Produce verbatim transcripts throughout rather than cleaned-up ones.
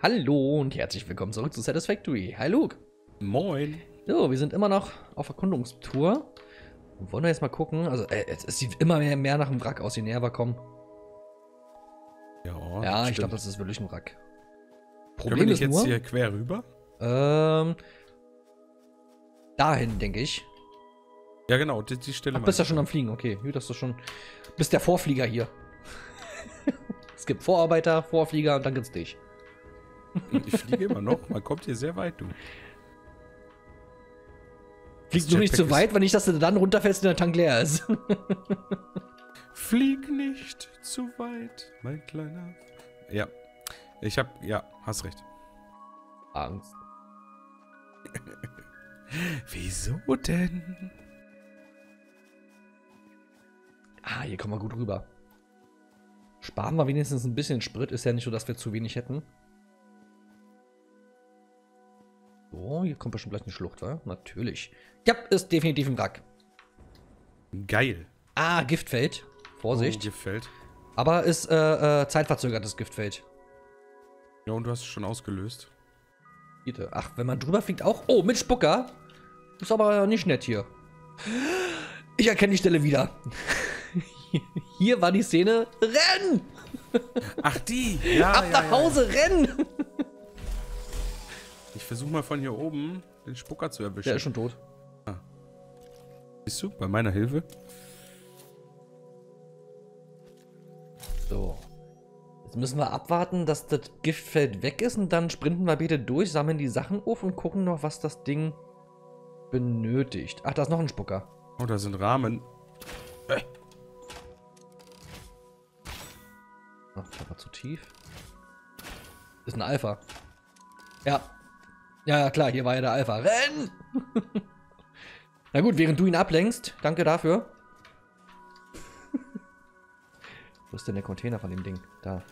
Hallo und herzlich willkommen zurück zu Satisfactory. Hi Luuk. Moin. So, wir sind immer noch auf Erkundungstour. Und wollen wir jetzt mal gucken. Also, äh, es, es sieht immer mehr, mehr nach einem Wrack aus, je näher wir kommen. Ja, ja ich glaube, das ist wirklich ein Wrack. Problem Können wir ist jetzt nur, hier quer rüber? Ähm, dahin, denke ich. Ja, genau, die, die Stelle. Ach, bist ja schon am Fliegen, okay. Das ist schon. Bist der Vorflieger hier. Es gibt Vorarbeiter, Vorflieger und dann gibt's dich. Ich fliege immer noch. Man kommt hier sehr weit, du. Fliegst du nicht zu weit, wenn nicht, dass du dann runterfällst und der Tank leer ist? Flieg nicht zu weit, mein kleiner. Ja. Ich hab. Ja, hast recht. Angst. Wieso denn? Ah, hier kommen wir gut rüber. Sparen wir wenigstens ein bisschen Sprit. Ist ja nicht so, dass wir zu wenig hätten. So, hier kommt bestimmt gleich eine Schlucht, wa? Natürlich. Ja, ist definitiv ein Wrack. Geil. Ah, Giftfeld. Vorsicht. Oh, Giftfeld. Aber ist äh, äh, zeitverzögertes Giftfeld. Ja, und du hast es schon ausgelöst. Ach, wenn man drüber fliegt auch. Oh, mit Spucker. Ist aber nicht nett hier. Ich erkenne die Stelle wieder. Hier war die Szene. Renn! Ach, die! Ja, ab ja, nach ja, Hause, ja. Renn! Ich versuche mal von hier oben den Spucker zu erwischen. Der ist schon tot. Ah. Bist du bei meiner Hilfe? So. Jetzt müssen wir abwarten, dass das Giftfeld weg ist und dann sprinten wir bitte durch, sammeln die Sachen auf und gucken noch, was das Ding benötigt. Ach, da ist noch ein Spucker. Oh, da sind Rahmen. Äh. Ach, das war zu tief. Ist ein Alpha. Ja. Ja, klar, hier war ja der Alpha. Renn! Na gut, während du ihn ablenkst, danke dafür. Wo ist denn der Container von dem Ding? Da.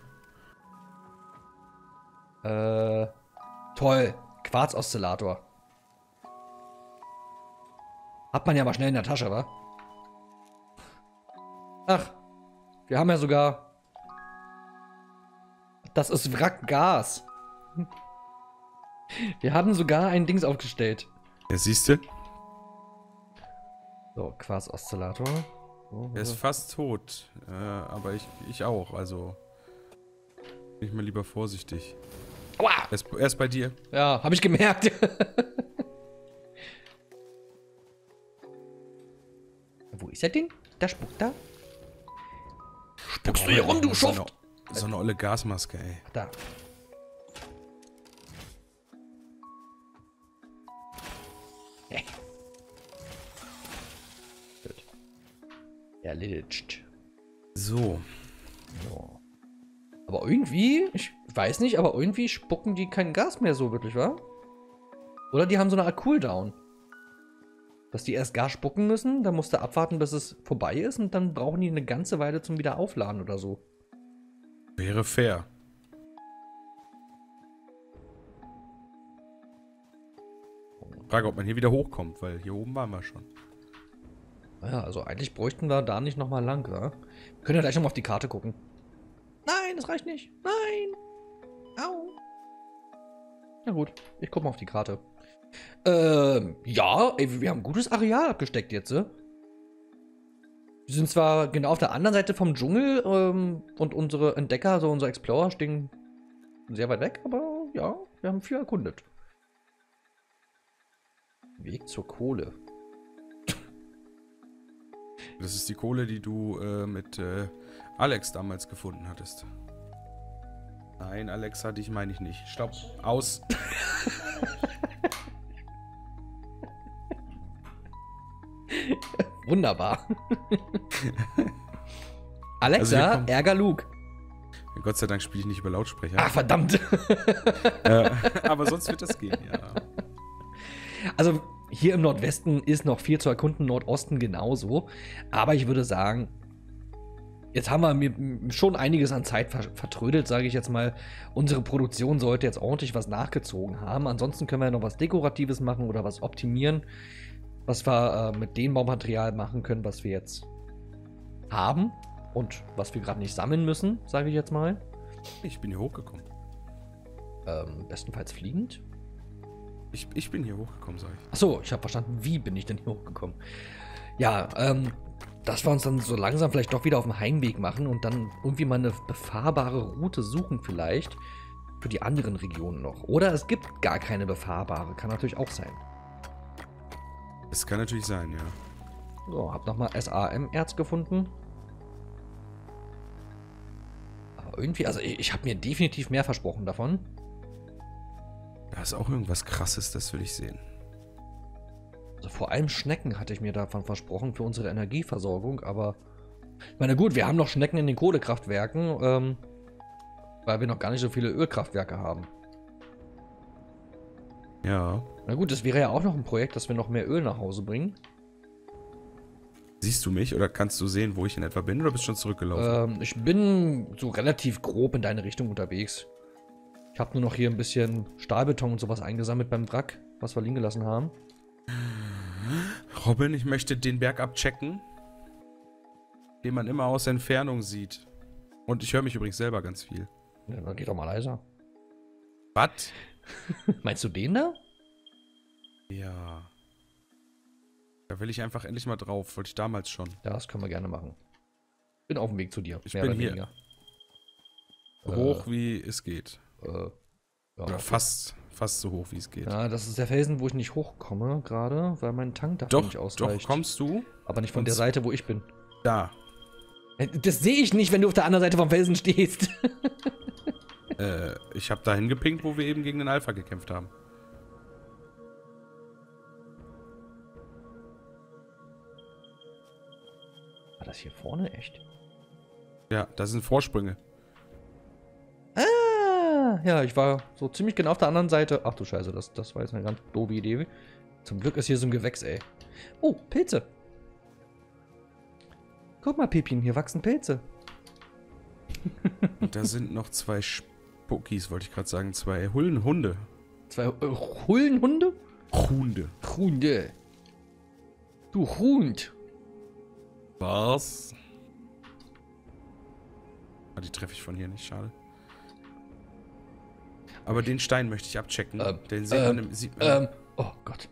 Äh, toll. Quarz-Oszillator. Hat man ja mal schnell in der Tasche, wa? Ach, wir haben ja sogar... Das ist Wrackgas. Wir haben sogar ein Dings aufgestellt. Ja, siehst du? So, Quarz-Oszillator. Oh, er ist fast tot, äh, aber ich, ich auch, also bin ich mal lieber vorsichtig. Aua! Er ist, er ist bei dir. Ja, habe ich gemerkt. Wo ist er denn? Da spuckt er. Spuckst oh, du hier rum, du Schuft! So eine, so eine olle Gasmaske, ey. Ach, da. Hey. Erledigt. So. so. Aber irgendwie, ich weiß nicht, aber irgendwie spucken die kein Gas mehr so wirklich, wa? Oder die haben so eine Art Cooldown. Dass die erst Gas spucken müssen, dann musst du abwarten, bis es vorbei ist und dann brauchen die eine ganze Weile zum Wiederaufladen oder so. Wäre fair. Frage, ob man hier wieder hochkommt, weil hier oben waren wir schon. Ja, also eigentlich bräuchten wir da nicht nochmal lang, oder? Wir können ja gleich nochmal auf die Karte gucken. Nein, das reicht nicht. Nein. Au. Na gut, ich guck mal auf die Karte. Ähm, ja, ey, wir haben ein gutes Areal abgesteckt jetzt, ne? Wir sind zwar genau auf der anderen Seite vom Dschungel ähm, und unsere Entdecker, also unsere Explorer, stehen sehr weit weg, aber ja, wir haben viel erkundet. Weg zur Kohle. Das ist die Kohle, die du äh, mit äh, Alex damals gefunden hattest. Nein, Alexa, dich meine ich nicht. Stopp. Aus. Wunderbar. Alexa, also ärger Luuk. Gott sei Dank spiele ich nicht über Lautsprecher. Ah, verdammt. äh, aber sonst wird das gehen, ja. Also... Hier im Nordwesten ist noch viel zu erkunden, Nordosten genauso. Aber ich würde sagen, jetzt haben wir schon einiges an Zeit vertrödelt, sage ich jetzt mal. Unsere Produktion sollte jetzt ordentlich was nachgezogen haben. Ansonsten können wir ja noch was Dekoratives machen oder was optimieren, was wir äh, mit dem Baumaterial machen können, was wir jetzt haben und was wir gerade nicht sammeln müssen, sage ich jetzt mal. Ich bin hier hochgekommen. Ähm, bestenfalls fliegend. Ich, ich bin hier hochgekommen, sag ich. Achso, ich habe verstanden, wie bin ich denn hier hochgekommen? Ja, ähm, dass wir uns dann so langsam vielleicht doch wieder auf den Heimweg machen und dann irgendwie mal eine befahrbare Route suchen vielleicht für die anderen Regionen noch. Oder es gibt gar keine befahrbare, kann natürlich auch sein. Es kann natürlich sein, ja. So, hab nochmal S A M-Erz gefunden. Aber irgendwie, also ich, ich habe mir definitiv mehr versprochen davon. Da ist auch irgendwas Krasses, das will ich sehen. Also vor allem Schnecken hatte ich mir davon versprochen für unsere Energieversorgung, aber... Ich meine, gut, wir haben noch Schnecken in den Kohlekraftwerken, ähm, weil wir noch gar nicht so viele Ölkraftwerke haben. Ja. Na gut, das wäre ja auch noch ein Projekt, dass wir noch mehr Öl nach Hause bringen. Siehst du mich oder kannst du sehen, wo ich in etwa bin oder bist du schon zurückgelaufen? Ähm, ich bin so relativ grob in deine Richtung unterwegs. Ich habe nur noch hier ein bisschen Stahlbeton und sowas eingesammelt beim Wrack, was wir liegen gelassen haben. Robin, ich möchte den Berg abchecken, den man immer aus Entfernung sieht. Und ich höre mich übrigens selber ganz viel. Ja, dann geht doch mal leiser. Was? Meinst du den da? Ja. Da will ich einfach endlich mal drauf. Wollte ich damals schon. Das können wir gerne machen. Bin auf dem Weg zu dir. Ich bin hier. Hoch, äh, wie es geht. Äh, ja, Oder fast, fast so hoch, wie es geht. Ja, das ist der Felsen, wo ich nicht hochkomme gerade, weil mein Tank dafür nicht ausreicht. Doch, kommst du. Aber nicht von der Seite, wo ich bin. Da. Das sehe ich nicht, wenn du auf der anderen Seite vom Felsen stehst. äh, ich habe dahin gepinkt, wo wir eben gegen den Alpha gekämpft haben. War das hier vorne echt? Ja, das sind Vorsprünge. Ah, ja, ich war so ziemlich genau auf der anderen Seite. Ach du Scheiße, das, das war jetzt eine ganz doofe Idee. Zum Glück ist hier so ein Gewächs, ey. Oh, Pilze. Guck mal, Pippin, hier wachsen Pilze. Da sind noch zwei Spuckis, wollte ich gerade sagen. Zwei Hullenhunde. Zwei äh, Hullenhunde? Hunde. Hunde. Du Hund. Was? Ah, die treffe ich von hier nicht, schade. Aber den Stein möchte ich abchecken. Ähm, den sieht ähm, man im, sieht man ähm, oh Gott.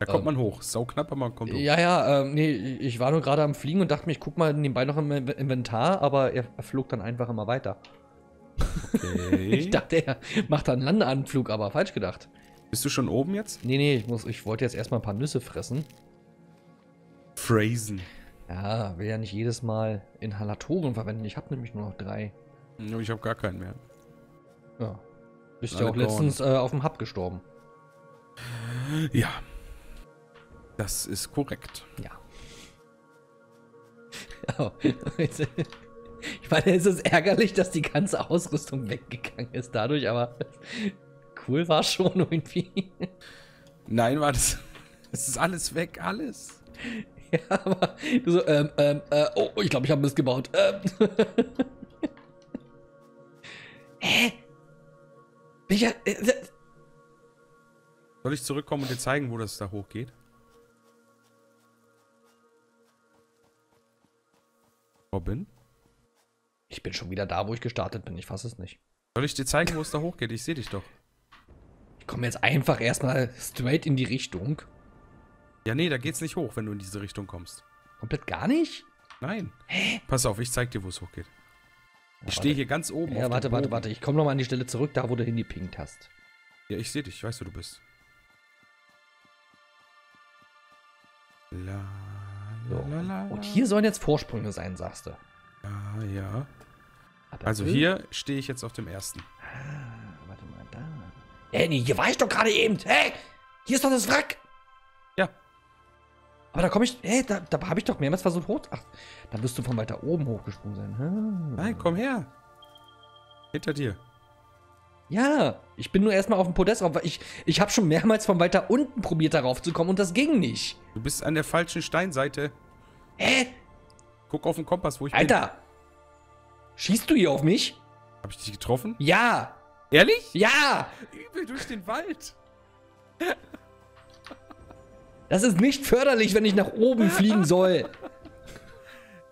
Da kommt ähm, man hoch. Sau knapp, aber man kommt hoch. Ja, ja, ähm, nee, ich war nur gerade am Fliegen und dachte mir, ich guck mal nebenbei noch im Inventar, aber er flog dann einfach immer weiter. Okay. Ich dachte, er macht dann einen Landeanflug, aber falsch gedacht. Bist du schon oben jetzt? Nee, nee, ich, muss, ich wollte jetzt erstmal ein paar Nüsse fressen. Phrasen. Ja, will ja nicht jedes Mal Inhalatoren verwenden. Ich habe nämlich nur noch drei. Ich habe gar keinen mehr. Ja. Bist ja auch letztens äh, auf dem Hub gestorben. Ja. Das ist korrekt. Ja. Oh. Ich meine, es ist ärgerlich, dass die ganze Ausrüstung weggegangen ist dadurch, aber cool war es schon irgendwie. Nein, war das. Es ist alles weg, alles. Ja, aber du so, ähm, ähm, äh, oh, ich glaube, ich habe Mist gebaut. Ähm. Hä? Bin ich ja, äh, soll ich zurückkommen und dir zeigen, wo das da hochgeht? Robin? Ich bin schon wieder da, wo ich gestartet bin. Ich fasse es nicht. Soll ich dir zeigen, wo es da hochgeht? Ich sehe dich doch. Ich komme jetzt einfach erstmal straight in die Richtung. Ja, nee, da geht's nicht hoch, wenn du in diese Richtung kommst. Komplett gar nicht? Nein. Hä? Pass auf, ich zeig dir, wo es hochgeht. Ich stehe hier ganz oben. Ja, warte, warte, warte. Ich komme nochmal an die Stelle zurück, da wo du hingepinkt hast. Ja, ich sehe dich. Ich weiß, wo du bist. La, la, la, la. Und hier sollen jetzt Vorsprünge sein, sagst du. Ah, ja. Also hier stehe ich jetzt auf dem ersten. Ah, warte mal, da. Hey, nee, hier war ich doch gerade eben. Hey, hier ist doch das Wrack. Ja. Aber da komme ich, hey, da, da habe ich doch mehrmals versucht hoch. Ach, dann wirst du von weiter oben hochgesprungen sein. Hm. Nein, komm her. Hinter dir. Ja, ich bin nur erstmal auf dem Podest rauf, weil ich, ich habe schon mehrmals von weiter unten probiert, darauf zu kommen und das ging nicht. Du bist an der falschen Steinseite. Hä? Guck auf den Kompass, wo ich Alter, bin. Alter! Schießt du hier auf mich? Hab ich dich getroffen? Ja! Ehrlich? Ja! Übel durch den Wald. Das ist nicht förderlich, wenn ich nach oben fliegen soll.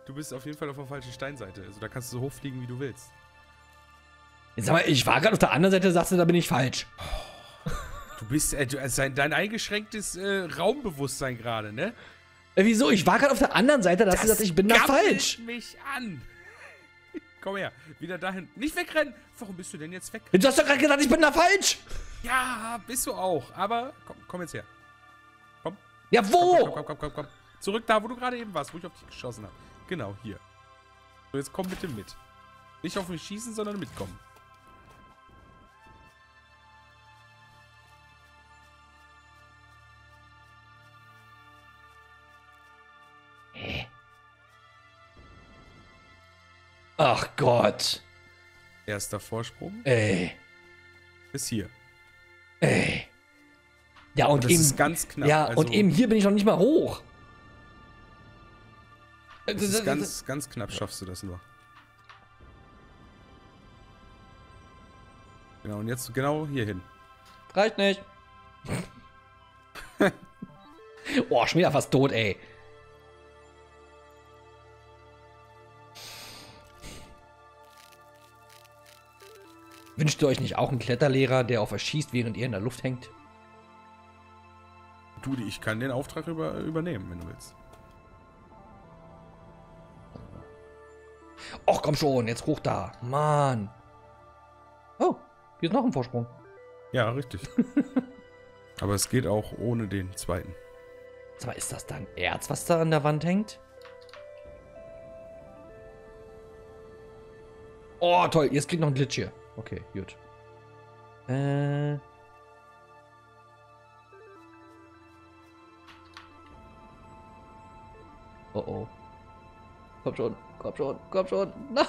Du bist auf jeden Fall auf der falschen Steinseite. Also da kannst du so hochfliegen, wie du willst. Jetzt sag mal, ich war gerade auf der anderen Seite, sagst du, da bin ich falsch. Du bist, äh, dein eingeschränktes äh, Raumbewusstsein gerade, ne? Äh, wieso? Ich war gerade auf der anderen Seite, da hast du gesagt, ich bin da falsch. Mich an. Komm her, wieder dahin. Nicht wegrennen. Warum bist du denn jetzt weg? Du hast doch gerade gesagt, ich bin da falsch. Ja, bist du auch. Aber komm, komm jetzt her. Komm. Ja, wo? Komm, komm, komm, komm, komm. Zurück da, wo du gerade eben warst, wo ich auf dich geschossen habe. Genau, hier. So, jetzt komm bitte mit. Nicht auf mich schießen, sondern mitkommen. Ach Gott. Erster Vorsprung. Ey. Bis hier. Ey. Ja, und das eben, ist ganz knapp. Ja, also, und eben hier bin ich noch nicht mal hoch. Das ist ganz, ganz knapp schaffst du das nur. Genau, und jetzt genau hier hin. Reicht nicht. Boah, schon wieder fast tot, ey. Wünscht ihr euch nicht auch einen Kletterlehrer, der auf euch schießt, während ihr in der Luft hängt? Du, ich kann den Auftrag über, übernehmen, wenn du willst. Och, komm schon, jetzt hoch da. Mann. Oh, hier ist noch ein Vorsprung. Ja, richtig. Aber es geht auch ohne den zweiten. Sag mal, ist das dann Erz, was da an der Wand hängt? Oh, toll, jetzt kriegt noch ein Glitch hier. Okay, gut. Äh. Oh oh. Komm schon, komm schon, komm schon. Nein,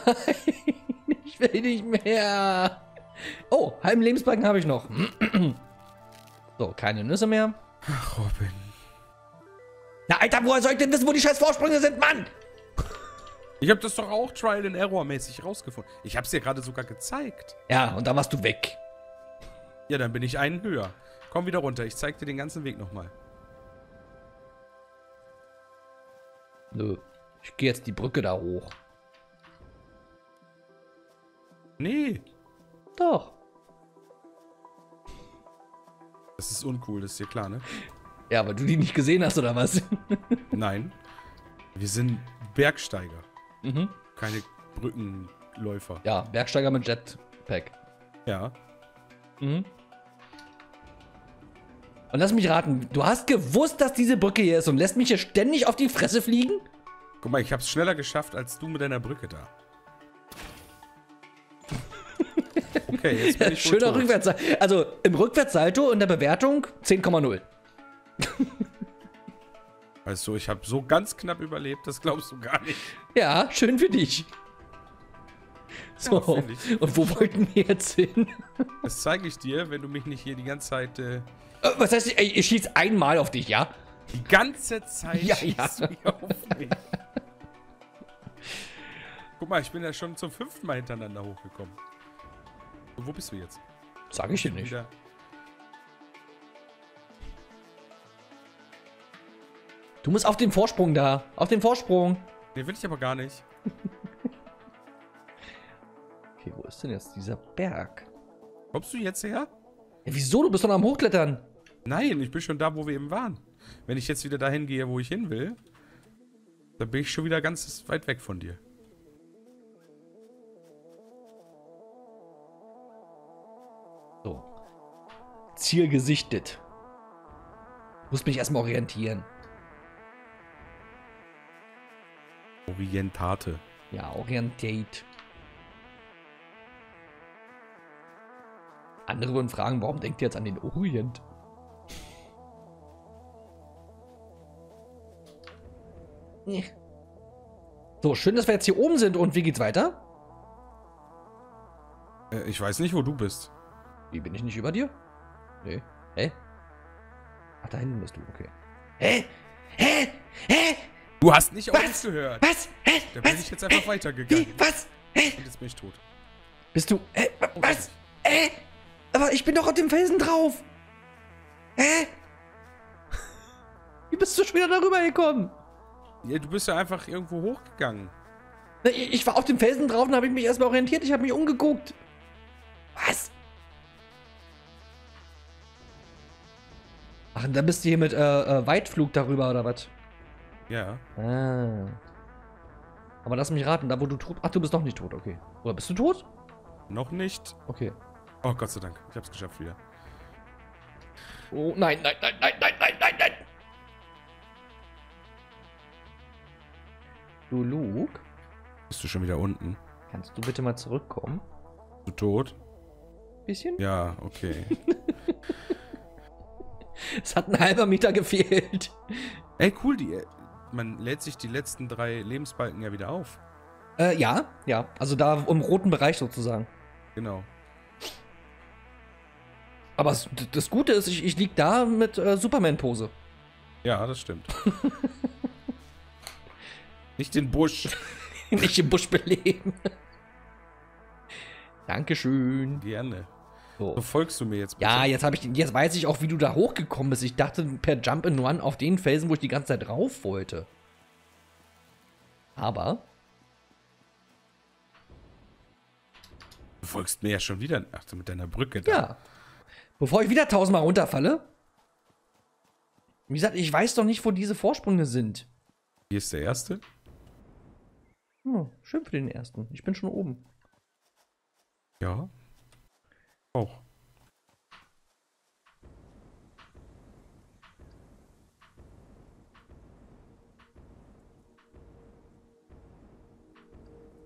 ich will nicht mehr. Oh, halben Lebensbalken habe ich noch. So, keine Nüsse mehr. Ach, Robin. Na, Alter, woher soll ich denn wissen, wo die scheiß Vorsprünge sind, Mann? Ich hab das doch auch Trial and Error mäßig rausgefunden. Ich hab's dir gerade sogar gezeigt. Ja, und dann warst du weg. Ja, dann bin ich einen höher. Komm wieder runter, ich zeig dir den ganzen Weg nochmal. Nö, ich gehe jetzt die Brücke da hoch. Nee. Doch. Das ist uncool, das ist dir klar, ne? Ja, aber du die nicht gesehen hast, oder was? Nein. Wir sind Bergsteiger. Mhm. Keine Brückenläufer. Ja, Bergsteiger mit Jetpack. Ja. Mhm. Und lass mich raten, du hast gewusst, dass diese Brücke hier ist und lässt mich hier ständig auf die Fresse fliegen? Guck mal, ich hab's schneller geschafft, als du mit deiner Brücke da. Okay, jetzt bin ich ja, schöner Rückwärtssalto. Also, im Rückwärtssalto in der Bewertung zehn Komma null. Weißt du, ich habe so ganz knapp überlebt, das glaubst du gar nicht. Ja, schön für dich. So, ja, und wo wollten wir jetzt hin? Das zeige ich dir, wenn du mich nicht hier die ganze Zeit... Äh, was heißt, ich, ich schieße einmal auf dich, ja? Die ganze Zeit ja, schießt ja. Du auf mich. Guck mal, ich bin ja schon zum fünften Mal hintereinander hochgekommen. Und wo bist du jetzt? Sag ich dir nicht. Wieder du musst auf den Vorsprung da. Auf den Vorsprung. Den will ich aber gar nicht. Okay, wo ist denn jetzt dieser Berg? Kommst du jetzt her? Ja, wieso? Du bist doch noch am Hochklettern. Nein, ich bin schon da, wo wir eben waren. Wenn ich jetzt wieder dahin gehe, wo ich hin will, dann bin ich schon wieder ganz weit weg von dir. So. Ziel gesichtet. Muss mich erstmal orientieren. Orientate. Ja, Orientate. Andere würden fragen, warum denkt ihr jetzt an den Orient? So, schön, dass wir jetzt hier oben sind. Und wie geht's weiter? Äh, ich weiß nicht, wo du bist. Wie, bin ich nicht über dir? Nee. Hä? Ach, da hinten bist du. Okay. Hä? Hä? Hä? Du hast nicht auf uns gehört. Was? Hä? Da bin was? Ich jetzt einfach hä? Weitergegangen. Wie? Was? Hä? Und jetzt bin ich tot. Bist du... Hä? Was? Hä? Aber ich bin doch auf dem Felsen drauf. Hä? Wie bist du schon wieder darüber gekommen? Ja, du bist ja einfach irgendwo hochgegangen. Ich war auf dem Felsen drauf und habe ich mich erstmal orientiert. Ich habe mich umgeguckt. Was? Ach, und dann bist du hier mit äh, äh, Weitflug darüber, oder was? Ja. Ah. Aber lass mich raten, da wo du tot... Ach, du bist noch nicht tot, okay. Oder bist du tot? Noch nicht. Okay. Oh, Gott sei Dank. Ich hab's geschafft wieder. Oh, nein, nein, nein, nein, nein, nein, nein, nein. Du, Luuk? Bist du schon wieder unten? Kannst du bitte mal zurückkommen? Bist du tot? Bisschen? Ja, okay. Es hat ein halber Meter gefehlt. Ey, cool, die, man lädt sich die letzten drei Lebensbalken ja wieder auf. Äh, ja, ja. Also da im roten Bereich sozusagen. Genau. Aber das Gute ist, ich, ich lieg da mit äh, Superman-Pose. Ja, das stimmt. Nicht den Busch. Nicht den Busch beleben. Dankeschön. Gerne. So. So folgst du mir jetzt bitte? Ja, jetzt habe ich den, jetzt weiß ich auch, wie du da hochgekommen bist. Ich dachte per Jump and Run auf den Felsen, wo ich die ganze Zeit rauf wollte. Aber du folgst mir ja schon wieder. Ach, mit deiner Brücke da. Ja. Bevor ich wieder tausendmal runterfalle. Wie gesagt, ich weiß doch nicht, wo diese Vorsprünge sind. Hier ist der erste. Hm, schön für den ersten. Ich bin schon oben. Ja. Auch.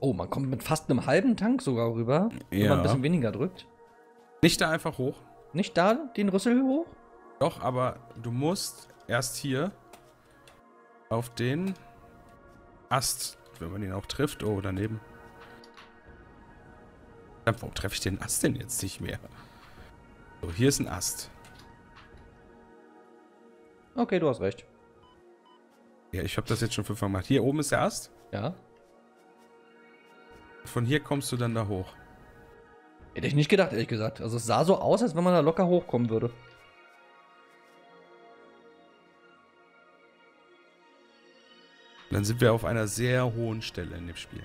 Oh, man kommt mit fast einem halben Tank sogar rüber, ja. Wenn man ein bisschen weniger drückt. Nicht da einfach hoch. Nicht da den Rüssel hoch? Doch, aber du musst erst hier auf den Ast, wenn man ihn auch trifft. Oh, daneben. Warum treffe ich den Ast denn jetzt nicht mehr? So, hier ist ein Ast. Okay, du hast recht. Ja, ich habe das jetzt schon fünfmal gemacht. Hier oben ist der Ast. Ja. Von hier kommst du dann da hoch. Hätte ich nicht gedacht, ehrlich gesagt. Also es sah so aus, als wenn man da locker hochkommen würde. Dann sind wir auf einer sehr hohen Stelle in dem Spiel.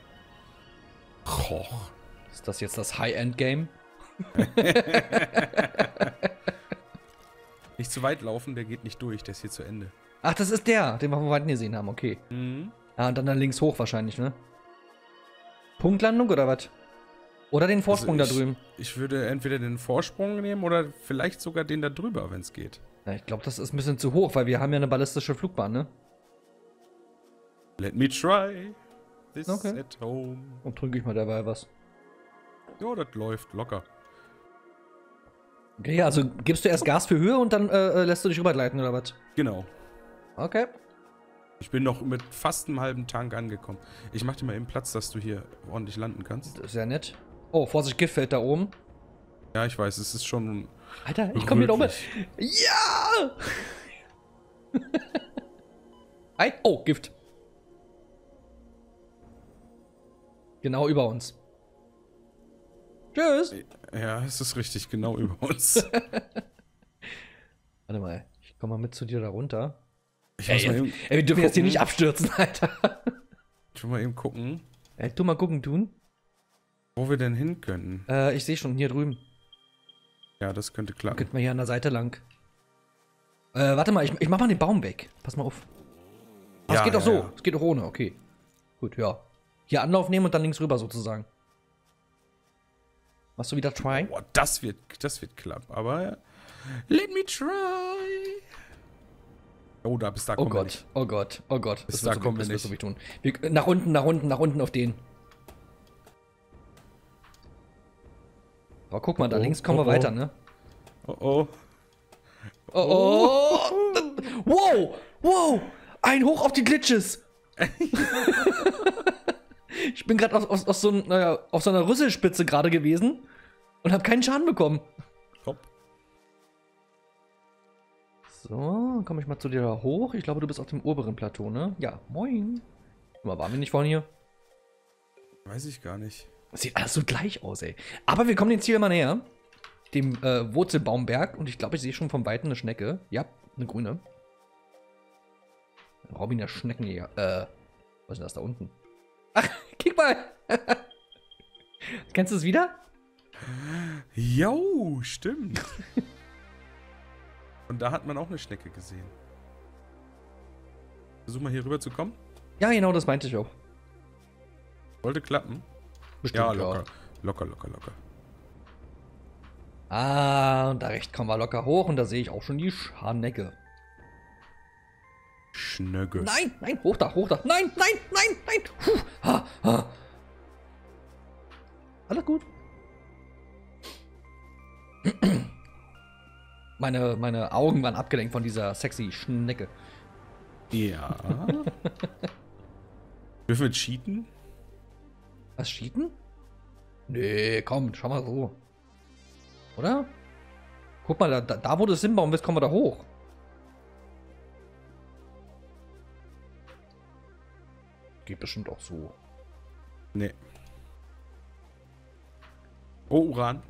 Och. Ist das jetzt das High-End-Game? Nicht zu weit laufen, der geht nicht durch, der ist hier zu Ende. Ach, das ist der, den wir von weitem gesehen haben, okay. Mhm. Ah, und dann, dann links hoch wahrscheinlich, ne? Punktlandung oder was? Oder den Vorsprung also ich, da drüben? Ich würde entweder den Vorsprung nehmen oder vielleicht sogar den da drüber, wenn es geht. Ja, ich glaube, das ist ein bisschen zu hoch, weil wir haben ja eine ballistische Flugbahn, ne? Let me try this okay. at home. Und drücke ich mal dabei was. Ja, das läuft locker. Okay, also gibst du erst Gas für Höhe und dann äh, lässt du dich rübergleiten, oder was? Genau. Okay. Ich bin noch mit fast einem halben Tank angekommen. Ich mach dir mal eben Platz, dass du hier ordentlich landen kannst. Das ist ja nett. Oh, Vorsicht, Gift fällt da oben. Ja, ich weiß, es ist schon... Alter, ich komme hier noch mal... Ja! Ein... Oh, Gift. Genau über uns. Tschüss. Ja, es ist richtig, genau über uns. Warte mal, ich komme mal mit zu dir da runter. Ich muss ey, mal eben ey, wir dürfen gucken. Jetzt hier nicht abstürzen, Alter. Ich will mal eben gucken. Ey, du mal gucken tun. Wo wir denn hin können? Äh, ich sehe schon, hier drüben. Ja, das könnte klappen. Könnten wir hier an der Seite lang. Äh, warte mal, ich, ich mach mal den Baum weg. Pass mal auf. Ach, ja, es geht ja, doch so, ja. Es geht doch ohne, okay. Gut, ja. Hier Anlauf nehmen und dann links rüber sozusagen. Machst du wieder try? Boah, das wird, das wird klappen, aber... Let me try! Oh, da bist da kommen oh Gott, wir nicht. Oh Gott, oh Gott, bis das da kommen wir nicht. So tun. Wir, nach unten, nach unten, nach unten auf den. Aber guck mal, oh, da links kommen oh, wir oh. weiter, ne? Oh oh. Oh oh! Wow! Wow! Ein Hoch auf die Glitches! Ich bin gerade auf, auf, auf, so naja, auf so einer Rüsselspitze gerade gewesen und habe keinen Schaden bekommen. Top. So, komme ich mal zu dir da hoch. Ich glaube, du bist auf dem oberen Plateau, ne? Ja, moin. Mal, waren wir nicht vorhin hier? Weiß ich gar nicht. Das sieht alles so gleich aus, ey. Aber wir kommen dem Ziel immer näher. Dem äh, Wurzelbaumberg. Und ich glaube, ich sehe schon von Weitem eine Schnecke. Ja, eine grüne. Robin der Schneckenjäger. Äh, was ist denn das da unten? Ach, kick mal! Kennst du es wieder? Jo, stimmt. Und da hat man auch eine Schnecke gesehen. Versuch mal hier rüber zu kommen. Ja, genau, das meinte ich auch. Sollte klappen. Bestimmt, ja, locker. Klar. Locker, locker, locker. Ah, und da rechts kommen wir locker hoch und da sehe ich auch schon die Schnecke. Schnöcke. Nein, nein, hoch da, hoch da. Nein, nein, nein, nein. Puh, ha, ha. Alles gut. Meine, meine Augen waren abgelenkt von dieser sexy Schnecke. Ja. Dürfen wir cheaten? Was, cheaten? Nee, komm, schau mal so. Oder? Guck mal, da, da wo das Simba und jetzt kommen wir da hoch. Geht bestimmt auch so. Nee. Oh, Uran.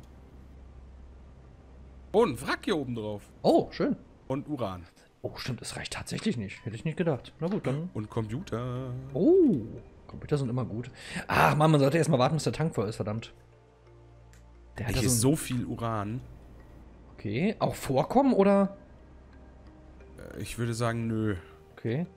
Oh, ein Wrack hier oben drauf. Oh, schön. Und Uran. Oh, stimmt, das reicht tatsächlich nicht. Hätte ich nicht gedacht. Na gut, dann. Und Computer. Oh, Computer sind immer gut. Ach, Mann, man sollte erstmal warten, bis der Tank voll ist, verdammt. Der hat hier so viel Uran. Okay, auch Vorkommen, oder? Ich würde sagen, nö. Okay.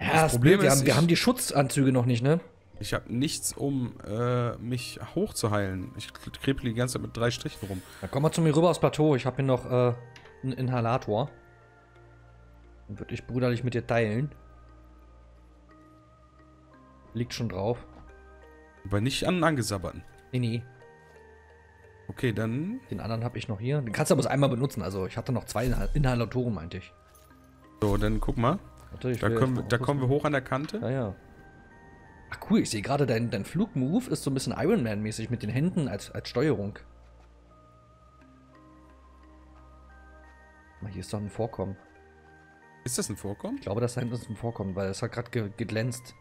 Ja, das, das Problem ist, wir haben, wir haben die Schutzanzüge noch nicht, ne? Ich habe nichts, um äh, mich hochzuheilen. Ich kreple die ganze Zeit mit drei Strichen rum. Dann komm mal zu mir rüber aufs Plateau. Ich habe hier noch äh, einen Inhalator. Den würde ich brüderlich mit dir teilen. Liegt schon drauf. Aber nicht an den angesabberten. Nee, nee. Okay, dann... Den anderen habe ich noch hier. Den kannst du aber einmal benutzen. Also ich hatte noch zwei Inhal Inhalatoren, meinte ich. So, dann guck mal. Warte, ich da können, da kommen wir hoch an der Kante. Ja, ja. Ach cool, ich sehe gerade, dein, dein Flugmove ist so ein bisschen Iron Man-mäßig mit den Händen als, als Steuerung. Hier ist doch ein Vorkommen. Ist das ein Vorkommen? Ich glaube, das da hinten ist ein Vorkommen, weil es hat gerade ge geglänzt.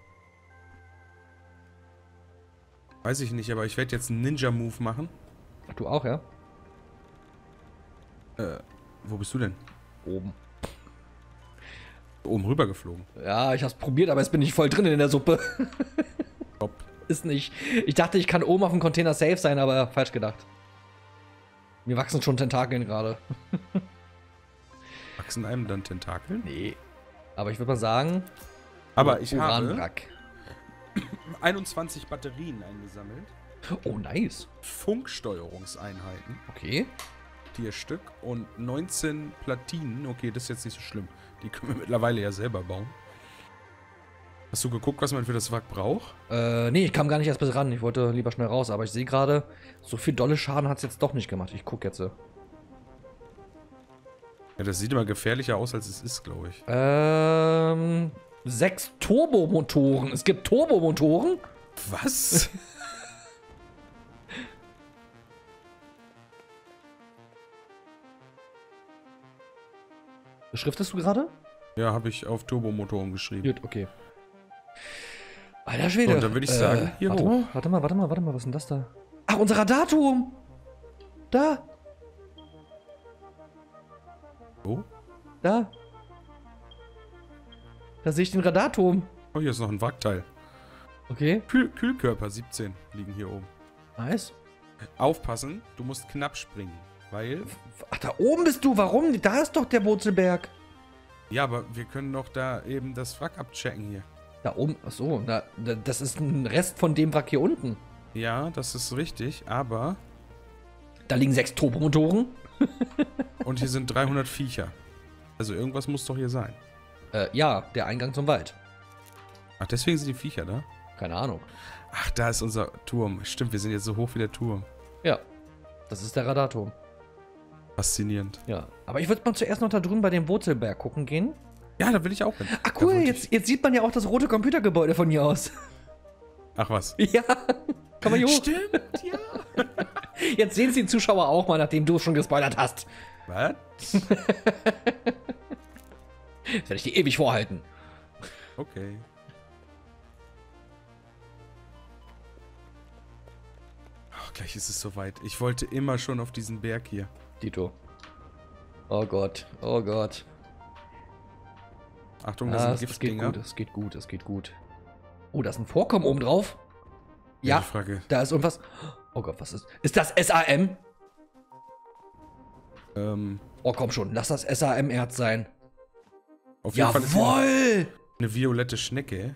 Weiß ich nicht, aber ich werde jetzt einen Ninja-Move machen. Ach, du auch, ja? Äh, wo bist du denn? Oben. Oben rüber geflogen. Ja, ich hab's probiert, aber jetzt bin ich voll drin in der Suppe. Top. Ist nicht. Ich dachte, ich kann oben auf dem Container safe sein, aber falsch gedacht. Mir wachsen schon Tentakeln gerade. Wachsen einem dann Tentakeln? Nee. Aber ich würde mal sagen... Aber ich habe einundzwanzig Batterien eingesammelt. Oh, nice. Funksteuerungseinheiten. Okay. Vier Stück und neunzehn Platinen. Okay, das ist jetzt nicht so schlimm. Die können wir mittlerweile ja selber bauen. Hast du geguckt, was man für das Wrack braucht? Äh, nee, ich kam gar nicht erst bis ran. Ich wollte lieber schnell raus, aber ich sehe gerade, so viel dolle Schaden hat es jetzt doch nicht gemacht. Ich gucke jetzt. Ja, das sieht immer gefährlicher aus, als es ist, glaube ich. Ähm, sechs Turbomotoren. Es gibt Turbomotoren? Was? Schriftest du gerade? Ja, habe ich auf Turbomotor umgeschrieben. Gut, okay. Alter Schwede. So, und dann würde ich sagen, äh, hier warte hoch. Mal, warte mal, warte mal, warte mal, was ist denn das da? Ach, unser Radarturm! Da! Wo? Da! Da sehe ich den Radarturm. Oh, hier ist noch ein Wrackteil. Okay. Kühl Kühlkörper siebzehn liegen hier oben. Nice. Aufpassen, du musst knapp springen. Weil ach, da oben bist du. Warum? Da ist doch der Wurzelberg. Ja, aber wir können doch da eben das Wrack abchecken hier. Da oben? Ach so, na, das ist ein Rest von dem Wrack hier unten. Ja, das ist richtig, aber... Da liegen sechs Turbomotoren. Und hier sind dreihundert Viecher. Also irgendwas muss doch hier sein. Äh, ja, der Eingang zum Wald. Ach, deswegen sind die Viecher da? Keine Ahnung. Ach, da ist unser Turm. Stimmt, wir sind jetzt so hoch wie der Turm. Ja, das ist der Radarturm. Faszinierend. Ja, aber ich würde mal zuerst noch da drüben bei dem Wurzelberg gucken gehen. Ja, da will ich auch hin. Ah, cool, jetzt, jetzt sieht man ja auch das rote Computergebäude von hier aus. Ach was. Ja, kann man hier hoch. Stimmt, ja. Jetzt sehen es die Zuschauer auch mal, nachdem du schon gespoilert hast. Was? Das werde ich dir ewig vorhalten. Okay. Ach, gleich ist es soweit. Ich wollte immer schon auf diesen Berg hier. Oh Gott, oh Gott. Achtung, das ah, sind Giftdinger. Es geht gut, es geht gut, es geht gut. Oh, da ist ein Vorkommen oben drauf. Ja, Frage. Da ist irgendwas. Oh Gott, was ist? Ist das S A M? Ähm. Oh, komm schon, lass das S A M-Erz sein. Auf jeden Jawohl! Fall ist eine violette Schnecke.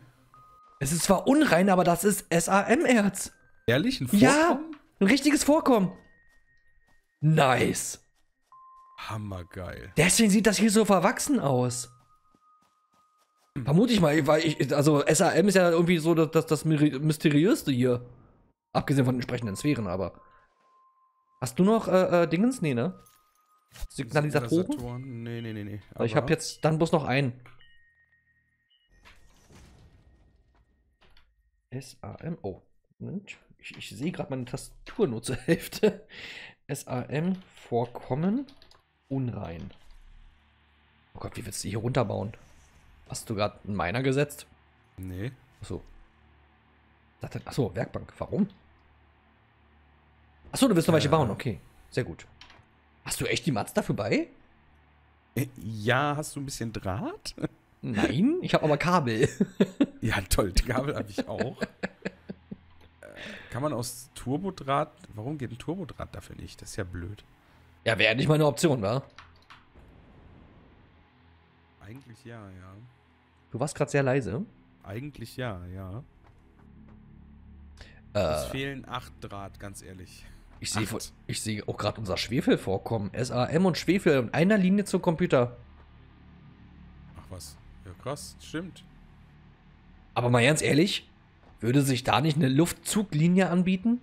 Es ist zwar unrein, aber das ist S A M-Erz. Ehrlich? Ein Vorkommen? Ja, ein richtiges Vorkommen. Nice. Hammergeil. Deswegen sieht das hier so verwachsen aus. Hm. Vermute ich mal, weil ich, also S A M ist ja irgendwie so das, das Mysteriöste hier. Abgesehen von entsprechenden Sphären, aber. Hast du noch äh, äh, Dingens? Nee, ne? Signalisatoren? Nee, nee, nee, nee. Aber ich habe jetzt dann bloß noch einen. S A M. Oh. Moment. Ich, ich sehe gerade meine Tastatur nur zur Hälfte. S A M Vorkommen unrein. Oh Gott, wie willst du hier runterbauen? Hast du gerade einen Miner gesetzt? Nee. Achso. Achso, Werkbank. Warum? Achso, du willst noch welche äh. bauen. Okay. Sehr gut. Hast du echt die Mats dafür bei? Ja, hast du ein bisschen Draht? Nein, ich habe aber Kabel. Ja, toll, Kabel habe ich auch. Kann man aus Turbodraht... Warum geht ein Turbodraht dafür nicht? Das ist ja blöd. Ja, wäre nicht mal eine Option, wa? Eigentlich ja, ja. Du warst gerade sehr leise. Eigentlich ja, ja. Äh, es fehlen acht Draht, ganz ehrlich. Ich sehe ich seh auch gerade unser Schwefelvorkommen. S A M und Schwefel in einer Linie zum Computer. Ach was. Ja, krass. Stimmt. Aber mal ganz ehrlich, würde sich da nicht eine Luftzuglinie anbieten?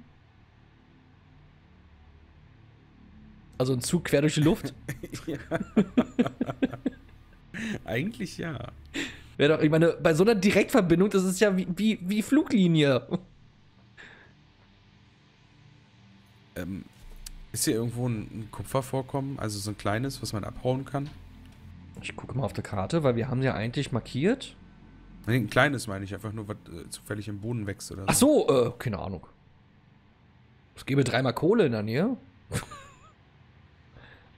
Also ein Zug quer durch die Luft? Ja. Eigentlich ja. Wäre doch, ich meine, bei so einer Direktverbindung, das ist ja wie, wie, wie Fluglinie. Ähm, ist hier irgendwo ein Kupfervorkommen, also so ein kleines, was man abhauen kann? Ich gucke mal auf der Karte, weil wir haben ja eigentlich markiert. Nee, ein kleines meine ich, einfach nur, was äh, zufällig im Boden wächst oder so. Ach so, äh, keine Ahnung. Es gäbe dreimal Kohle in der Nähe.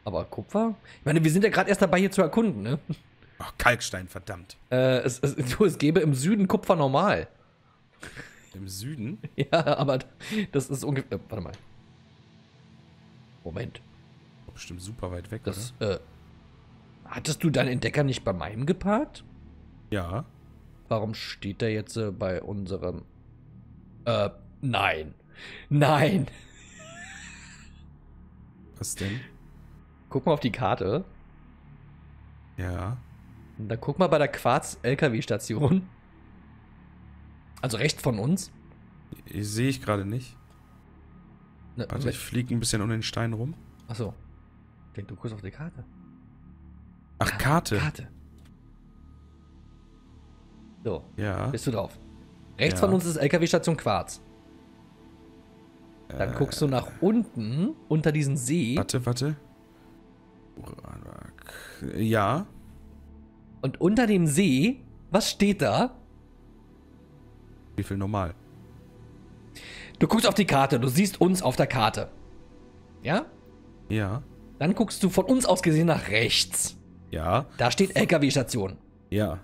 Aber Kupfer? Ich meine, wir sind ja gerade erst dabei, hier zu erkunden, ne? Ach, Kalkstein, verdammt. Äh, es, es, es gäbe im Süden Kupfer normal. Im Süden? Ja, aber das ist ungefähr... Äh, warte mal. Moment. Bestimmt super weit weg, das, oder? Äh, hattest du deinen Entdecker nicht bei meinem geparkt? Ja. Warum steht der jetzt äh, bei unserem... Äh, nein. Nein. Was denn? Guck mal auf die Karte. Ja. Und dann guck mal bei der Quarz-L K W-Station. Also rechts von uns. Sehe ich gerade nicht. Ne, also ich fliege ein bisschen um den Stein rum. Achso. Denk du kurz auf die Karte. Ach, Karte. Karte. So. Ja. Bist du drauf. Rechts ja. von uns ist L K W-Station Quarz. Dann äh, guckst du nach unten, unter diesen See. Warte, warte. Ja. Und unter dem See, was steht da? Wie viel normal? Du guckst auf die Karte, du siehst uns auf der Karte. Ja? Ja. Dann guckst du von uns aus gesehen nach rechts. Ja. Da steht L K W-Station. Ja.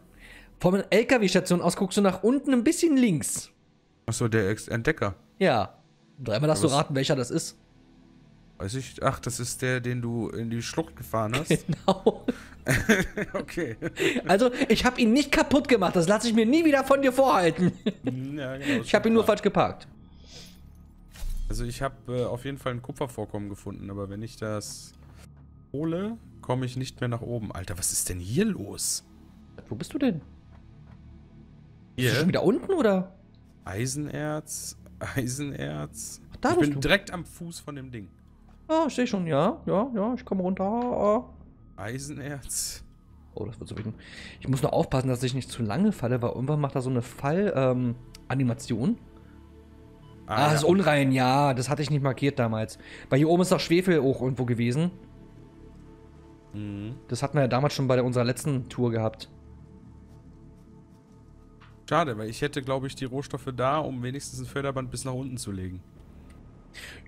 Von der L K W-Station aus guckst du nach unten ein bisschen links. Achso, der Entdecker. Ja. Dreimal darfst du raten, welcher das ist. Weiß ich. Ach, das ist der, den du in die Schlucht gefahren hast. Genau. Okay. Also, ich habe ihn nicht kaputt gemacht. Das lasse ich mir nie wieder von dir vorhalten. Ja, genau, ich habe ihn nur falsch geparkt. Also ich habe äh, auf jeden Fall ein Kupfervorkommen gefunden, aber wenn ich das hole, komme ich nicht mehr nach oben. Alter, was ist denn hier los? Wo bist du denn? Hier? Bist du schon wieder unten, oder? Eisenerz, Eisenerz. Ach, da ich bist bin du. direkt am Fuß von dem Ding. Ah, ich sehe schon, ja, ja, ja, ich komme runter. Eisenerz. Oh, das wird so wegen. Ich muss nur aufpassen, dass ich nicht zu lange falle, weil irgendwann macht da so eine Fall-Animation. Ähm, Ah, das ist unrein, ja. Das hatte ich nicht markiert damals. Weil hier oben ist doch Schwefel auch irgendwo gewesen. Mhm. Das hatten wir ja damals schon bei der, unserer letzten Tour gehabt. Schade, weil ich hätte, glaube ich, die Rohstoffe da, um wenigstens ein Förderband bis nach unten zu legen.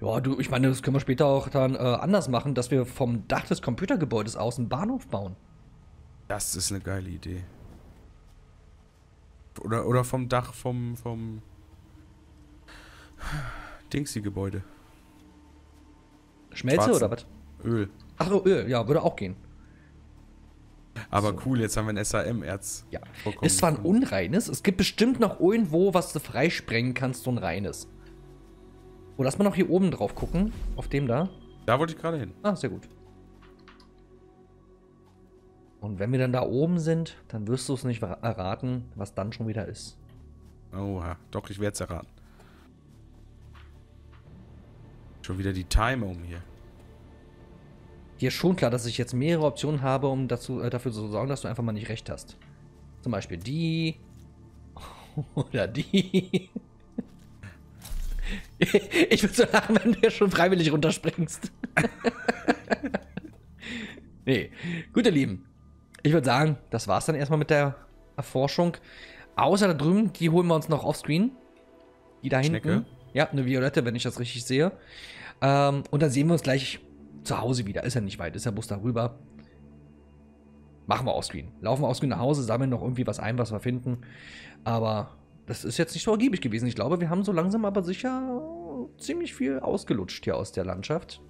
Ja, du, ich meine, das können wir später auch dann äh, anders machen, dass wir vom Dach des Computergebäudes aus einen Bahnhof bauen. Das ist eine geile Idee. Oder, oder vom Dach vom... vom Dingsy-Gebäude. Schmelze Schwarzen. Oder was? Öl. Ach, Öl, ja, würde auch gehen. Aber so. Cool, jetzt haben wir ein S A M-Erz. Ja, ist zwar ein unreines, es gibt bestimmt noch irgendwo, was du freisprengen kannst, so ein reines. Oh, lass mal noch hier oben drauf gucken, auf dem da. Da wollte ich gerade hin. Ah, sehr gut. Und wenn wir dann da oben sind, dann wirst du es nicht erraten, was dann schon wieder ist. Oha, doch, ich werde es erraten. Schon wieder die Timer um hier. Hier ist schon klar, dass ich jetzt mehrere Optionen habe, um dazu, äh, dafür zu sorgen, dass du einfach mal nicht recht hast. Zum Beispiel die. Oder die. Ich würde so lachen, wenn du schon freiwillig runterspringst. Nee. Gut, ihr Lieben. Ich würde sagen, das war's dann erstmal mit der Erforschung. Außer da drüben, die holen wir uns noch offscreen. Die da hinten. Schnecke. Ja, eine Violette, wenn ich das richtig sehe. Ähm, und dann sehen wir uns gleich zu Hause wieder. Ist ja nicht weit, ist ja bloß darüber. Machen wir offscreen. Laufen wir offscreen nach Hause, sammeln noch irgendwie was ein, was wir finden. Aber das ist jetzt nicht so ergiebig gewesen. Ich glaube, wir haben so langsam aber sicher ziemlich viel ausgelutscht hier aus der Landschaft.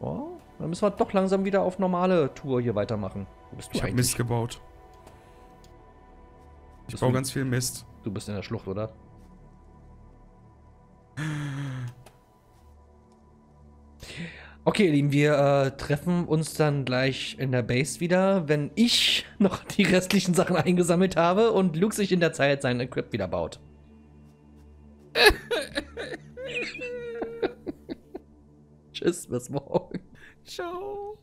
Oh, dann müssen wir doch langsam wieder auf normale Tour hier weitermachen. Wo bist du ich eigentlich? Ich hab Mist gebaut. Ich bist baue du? ganz viel Mist. Du bist in der Schlucht, oder? Okay, ihr Lieben, wir äh, treffen uns dann gleich in der Base wieder, wenn ich noch die restlichen Sachen eingesammelt habe und Luuk sich in der Zeit sein Equip wieder baut. Tschüss, bis morgen. Ciao.